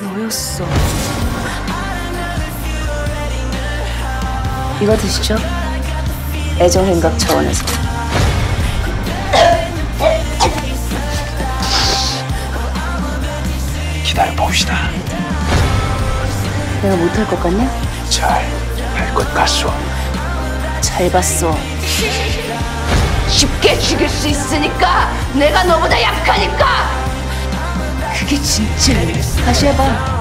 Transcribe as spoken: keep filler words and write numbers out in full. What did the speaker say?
너였어. 이거 드시죠. 애정행각 차원에서. 기다려봅시다. 내가 못할 것 같냐? 잘 할 것 같소. 잘 봤어. 쉽게 죽일 수 있으니까. 내가 너보다 약하니까. 그게 진짜. 다시 해봐.